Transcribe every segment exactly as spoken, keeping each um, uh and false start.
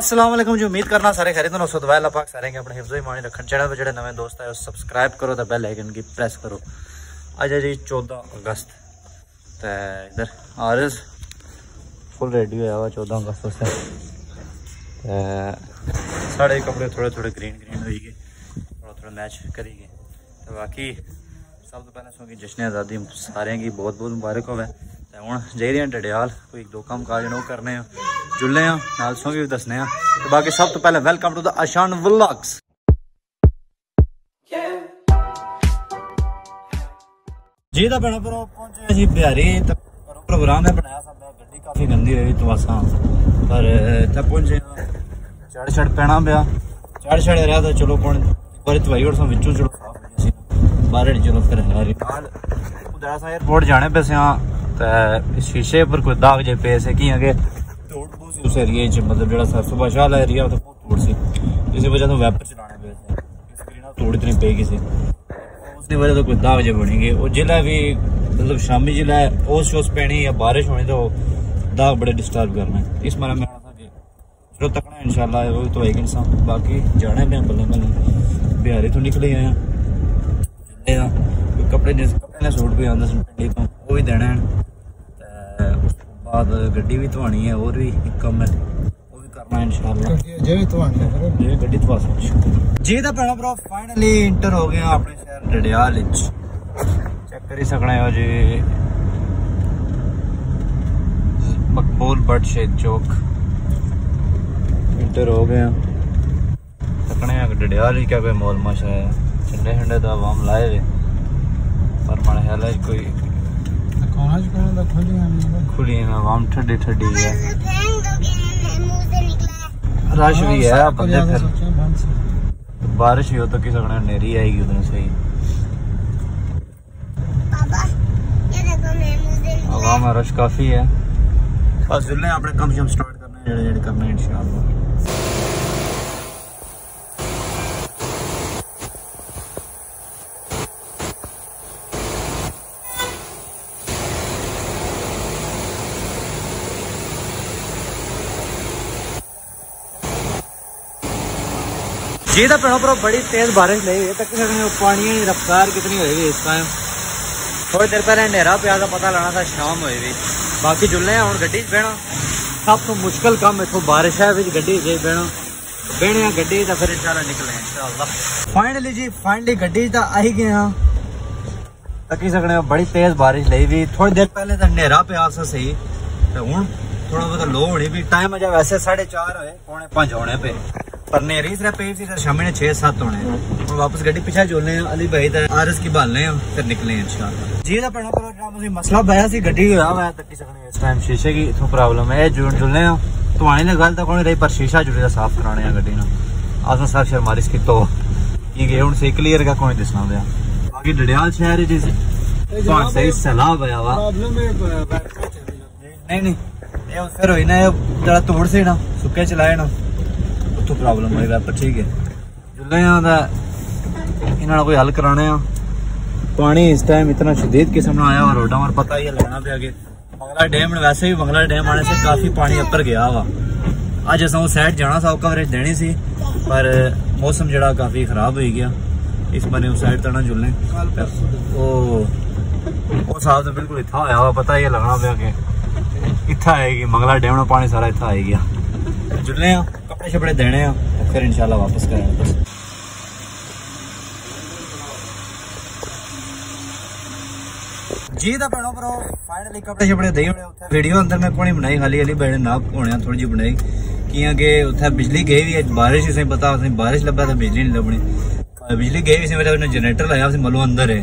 असलामुअलैकुम जी, उम्मीद करना सारे खैरियत हो। सुदवा अल्लाह पाक सारे के अपने हिफ्ज़ो ईमान रखन। चैनल पर जो नवे दोस्त है सब्सक्राइब करो तो बेल आइकन की प्रेस करो। अज है जी चौदह अगस्त, तो इधर आरज फुल रेडी होया हुआ चौदह अगस्त उससे। साढ़े कपड़े थोड़े थोड़े ग्रीन ग्रीन हो गए, थोड़ा थोड़ा मैच करी गए। तो बाकी सब तो पहले सोगी जश्न आज़ादी सारे की बहुत बहुत मुबारक होवे। तो हूँ जाई रहे डडियाल कोई दो कम काज नो करने जुल्ले हैं नाल सोगी भी दसने हैं। तो बाकी सब तो पहले welcome to the Ashan vlogs. जी तो भैन भ्रो पहुंचे जी बिहारी, तो प्रोग्राम है बनाया सा, गड्डी काफ़ी गंदी रही तो असा पर तब पहुंचे चढ़ छड़ पैना पाया। चढ़ छड़ रहा तो चलो कौन बारे तवाई और बिचों चलो बाहर चलो फिर दरअसल एयरपोर्ट जाने पे हाँ। शीशे पर कोई दाग जे पे से कि धूड़ बहुत सी उस एरिए, मतलब जो सुबह शाह वाला एरिया तो बहुत धूड़ सी, इसी वजह से वैपर चलाने पे से स्क्रीन धूड़ इतनी पे किसी उसकी वजह से कोई दाग जे बनी गए। और जिला भी मतलब शामी जिला ओस शोस पैनी या बारिश होनी तो दाग बड़े डिस्टर्ब करने। इस बारे में चलो तकना इंशाल्लाह वो तो एक इंसान बाकी जाने पे बल्ले बल्ले बिहारी तो निकले ही हैं। कपड़े कपड़े सूट भी आंदा पिंडी तो वो भी देना है, उस बाद गड्डी भी धोनी है और भी कम है वो भी करना है इंशाल्लाह। जी गड्डी धवा जी तो भैन भ्रो फाइनली इंटर हो गए अपने शहर डडियाल। चेक करी सकने हो जी मकबूल बट शेख चौक इंटर हो गए सकने डडियाल। क्या कोई मॉल माशा है ठंडे ठंडे तो आवाम लाए हुए पर मन ख्याल है कोई खुली है आवाम ठंडी ठंडी है, रश भी है बंदे फिर बारिश भी हो तो किसी को नेरी आएगी उधर सही। आवाम रश काफ़ी है, बस जुल्ले अपने कम शम स्टार्ट करने जेड़े जेड़े करने इंशाल्लाह। जी तो भैन भ्रो बड़ी तेज़ बारिश लगी है, तक पानी की रफ्तार कितनी होगी इस टाइम। थोड़ी देर पहले नेहरा पिया का पता लाना था, शाम होगी। बाकी जुल्ले हूँ गड्डी बहना सब तो मुश्किल कम इतों बारिश है फिर गड्डी च बहना बहने गड्डी तो फिर इंशाल्लाह निकले इंशाल्लाह। फाइनली जी फाइनली गड्डी तो आई गए हाँ। तकी सकने बड़ी तेज़ बारिश लगी भी, थोड़ी देर पहले तो नेहरा पिया सही तो हूँ थोड़ा बहुत लो होनी भी। टाइम अजय वैसे साढ़े चार होए पौने पाँच होने पे पर नेरी इस पे से शामी ने छः सात होने हैं। वापस गड्डी पीछा जोड़ने अली भाई तरह आर एस की बालने फिर निकले हैं इंशाल्लाह। जी तो भैन भ्रो जो मसला पाया सी गड्डी होया मैं तकी सकने इस टाइम शीशे की इतों प्रॉब्लम है जुड़ जुड़ने धुआने की गल तो कौन रही पर शीशा जुड़े साफ कराने गड्डी अस साफ शर्मारिश की तो कि हूँ सही क्लीयर का कौन दसना पाया। बाकी डडियाल शहर सही सैलाब आया वा नहीं नहीं फिर हुई ना जरा तोड़ से ना सुके चलाए ना उतो प्रॉब्लम आई वैपर ठीक है जुल्ले इन्होंने कोई हल कराने। पानी इस टाइम इतना शदीद किस्म ना आया हुआ रोडा पर पता ही है लगना पे आगे बंगला डैम। वैसे भी बंगला डैम आने से काफ़ी पानी अपर गया हुआ। अज अस सैड जाना सा कवरेज देनी सी पर मौसम जरा काफ़ी खराब हो गया इस बारे उस साइड तरह जुल्ले साहब तो बिल्कुल इतना होया हुआ पता ही है लगना पे आगे इतना आएगी मंगला डैम में पानी सारा इतना आएगा। जुड़ने कपड़े शपड़े देने तो फिर इंशाल्लाह वापस करेंगे। जी तो भैन भ्रो फाइनली कपड़े शपड़े दे वीडियो अंदर मैं कोई बनाई खाली अली भाई ना होने थोड़ी जी बनाई किया कि उत्थे बिजली गई भी बारिश उसे पता असें बारिश लब्भा तो बिजली नहीं लभनी। बिजली गई भी मेरे जनरेटर लाया मलो अंदर है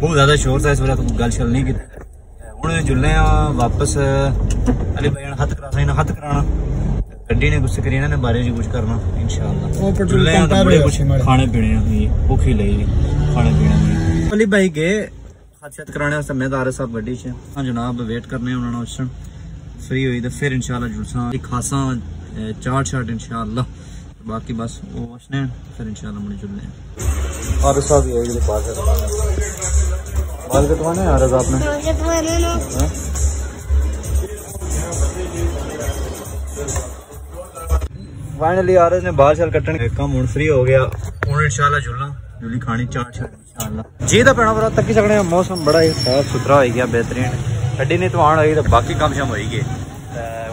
बहुत ज़्यादा शोर था इस वजह तो गल शल नहीं की। हूँ जुल्ले वापस अली भाई ने हथ कराना इन्हें हथ कराना गड्डी ने कुछ करी ने बारे में कुछ करना इंशाल्लाह। जुल्ले बड़े कुछ खाने पीने भुख ही लगी खाने पीने अली भाई गए हथ शथ कराने मैं तारे साहब गड्डी च हाँ जनाब वेट करने उन्होंने उस टाइम फ्री हुई तो फिर इंशाल्लाह जुलसा खासा चाट शाट इंशाल्लाह। बाकी बस वो वसने फिर इंशाल्लाह मुझे जुलने आर साहब ये पास बाल कटवाने आ रहा आपने फाइनली आ रहे बाल शाल कट्टन कम हूँ फ्री हो गया हूँ इंशाला झूला झूली खानी चाट शाट जी तो भैन भरा तकी सकने मौसम बड़ा ही साफ सुथरा हो गया बेहतरीन गड्डी नहीं तो आन होगी तो बाकी कम शम हो गए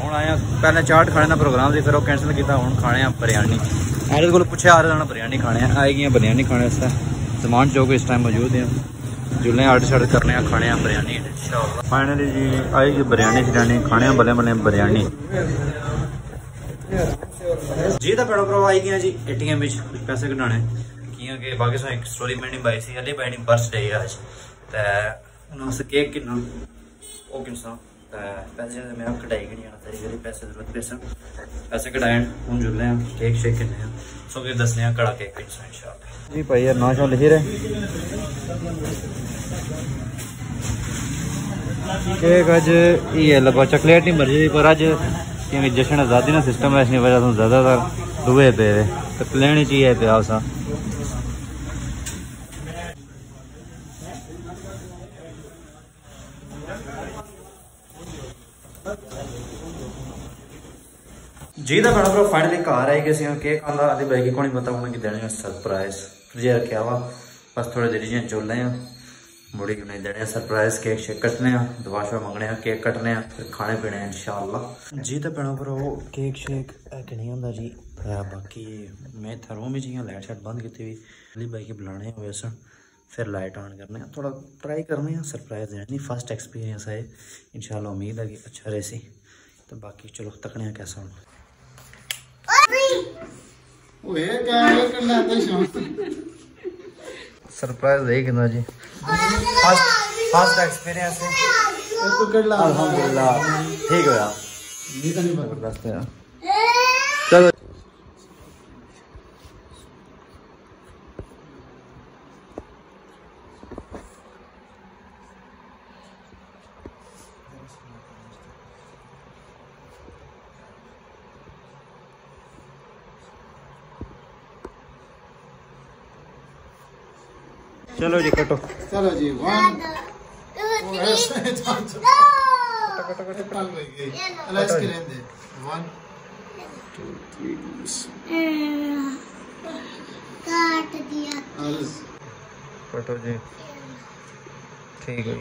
हूँ आया पहले चाट खाने का प्रोग्राम से फिर वो कैंसल किया हूँ खाने हैं बिरयानी मेरे को पूछे आ रहा बिरयानी खाने हैं आई गई बिरयानी खाने वास्ते डिमांड जो कि इस टाइम मौजूद है जुल्ले आर्ट शार्ट करने हैं खाने हैं बिरयानी इंशाअल्लाह फाइनली जी आई गई बिरयानी शरियानी खाने बल्ले बल्ले बिरयानी जी तो भैन भरावो आई गई जी ए टी एम कुछ पैसे कढ़ाने किए कि बाकी सो एक स्टोरी मैंने पाई सी अली भाई बर्थडे है अज तो उस केक किन्ना ओके पैसे मैं कटाई गए नहीं पैसे जरूरत पैसे पैसे कटाए हूँ जुड़े हैं केक शेक किन्ने सो कि दसने हैं कड़ा केक किन्ना इंशाअल्लाह जी भाई यार ना शाल लिखी रहे केक अज ये लगा चॉकलेट नहीं मर्जी पर अज क्योंकि जश्न आज़ादी ना सिस्टम है इसकी वजह से ज़्यादातर दुबे पे वे तो प्लेन ही चाहिए पे आपसा जी तो बड़ा भरा फाइनली घर आई गए केक आंदा अली भाई की कौन पता उन्हें देने सरप्राइज फ्रिज रखा हुआ बस थोड़ी देर जी चुल रहे हैं मुड़ी उन्हें देने सरप्राइज केक शेक कटने दुआ शुआ मंगने केक कटने फिर खाने पीने इंशाअल्लाह जी तो बड़ा भरा केक शेक नहीं होंगे जी बाकी मैं इतना रूम में जी लाइट शाइट बंद की हुई अली भाई की बुलाने हुए सन फिर लाइट ऑन करने थोड़ा ट्राई करने सरप्राइज देने नहीं फर्स्ट एक्सपीरियंस है इंशाअल्लाह उम्मीद है कि अच्छा रहे सी तो बाकी चलो तकने कैसा होना सरप्राइज है कि ना जी फर्स्ट फर्स्ट एक्सपीरियंस है अल्हम्दुलिल्लाह ठीक होया ये तो नहीं बर्दाश्त है चलो चलो जी कटो चलो जी वन कटो जी ठीक है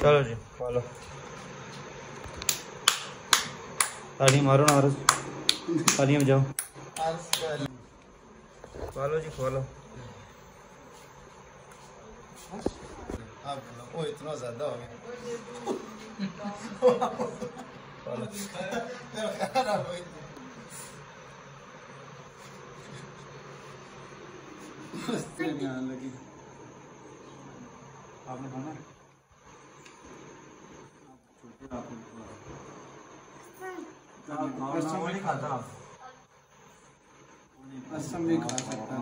चलो जी फॉलो ताली मारो ना पानी में जाओ खोलो जी खोलो वो इतना ज़्यादा हो गया लगी आपने खाना नहीं खाता नहीं खा सकता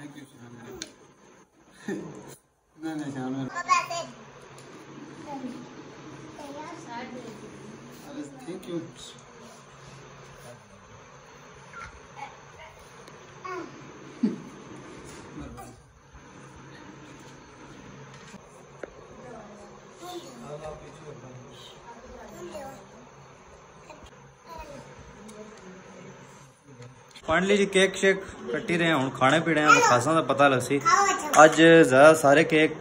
थैंक यू नहीं नहीं शाम में अरे थैंक यू फाइनली जी केक शेक कट्टी रहे हूँ खाने पीने हैं खासा तो पता लग सी अज ज़्यादा सारे केक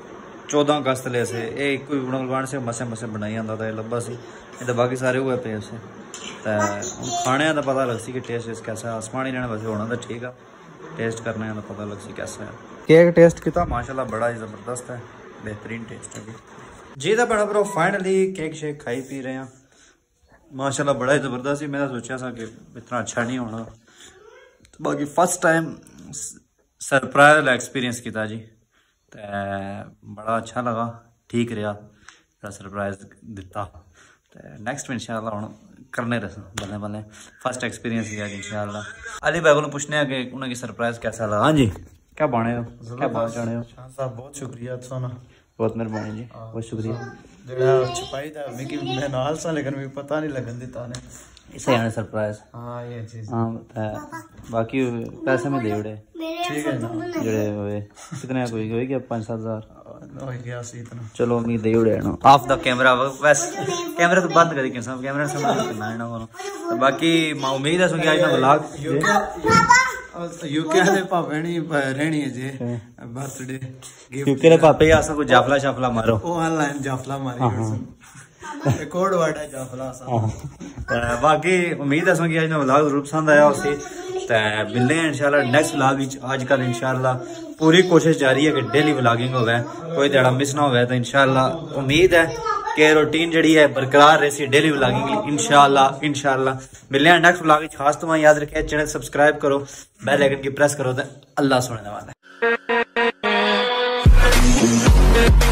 चौदह अगस्त ले से एक कोई बनवान से मसे मसे बनाई जाता था लब्बा सी तो बाकी सारे हुए पे से तो खाने का पता लग सी कि टेस्ट इस कैसा आसमानी रहने वैसे होना तो ठीक है टेस्ट करने का पता लग सी कैसा है केक टेस्ट किया माशाल्लाह बड़ा ही ज़बरदस्त है बेहतरीन टेस्ट है जी तो बड़ा भरा फाइनली केक शेक खाई पी रहे हैं माशाल्लाह बड़ा ही ज़बरदस्त ही मैं सोचा सा कि इतना अच्छा नहीं होना बाकी फर्स्ट टाइम सरप्राइज एक्सपीरियंस किया जी तो बड़ा अच्छा लगा ठीक रहा सरप्राइज दिता तो नैक्सट इंशाअल्लाह हम करने रहे बल्लें बल्लें फर्स्ट एक्सपीरियंस किया जी इंशाअल्लाह अली भाई को पूछने कि उन्हें सरप्राइज कैसा लगा हाँ जी क्या बने हो क्या बात जाने हो साहब बहुत शुक्रिया सोना बहुत मेहरबानी जी बहुत शुक्रिया जो छुपाई था मैं नाल सा लेकिन मुझे पता नहीं लगन दिता ने इसे आने सरप्राइज हाँ ये चीज़ हाँ बाकी पैसे में दे उड़े ठीक है ना जुड़े हुए कितने कोई कोई क्या पाँच सात हज़ार चलो उम्मीद दे उड़े ना ऑफ द कैमरा बस कैमरा तो बंद कर के सब कैमरा सब करना है ना तो बाकी मैं उम्मीद है सुन के आज ना व्लॉग यूके दे पापे नहीं रहनी है जे बर्थडे यूके दे पापे आसा को जाफला शाफला मारो ओ ऑनलाइन जाफला मारी रिकॉर्ड वाड़ा जाफला सा बाकी उम्मीद है सुन के आज ना व्लॉग रूप पसंद आया उसे तो मिलने हैं इंशाल्लाह नेक्स्ट व्लॉग में। आजकल इंशाल्लाह पूरी कोशिश जारी है कि डेली व्लॉगिंग होवे, कोई ध्याड़ा मिस ना होवे। तो इंशाल्लाह उम्मीद है कि रूटीन जड़ी है बरकरार रहे डेली व्लॉगिंग इंशाल्लाह इंशाल्लाह मिलने हैं नेक्स्ट व्लॉग में। खास तो याद रखें चैनल सब्सक्राइब करो, बेल आइकन की प्रेस करो। तो अल्लाह सुनने वाला है।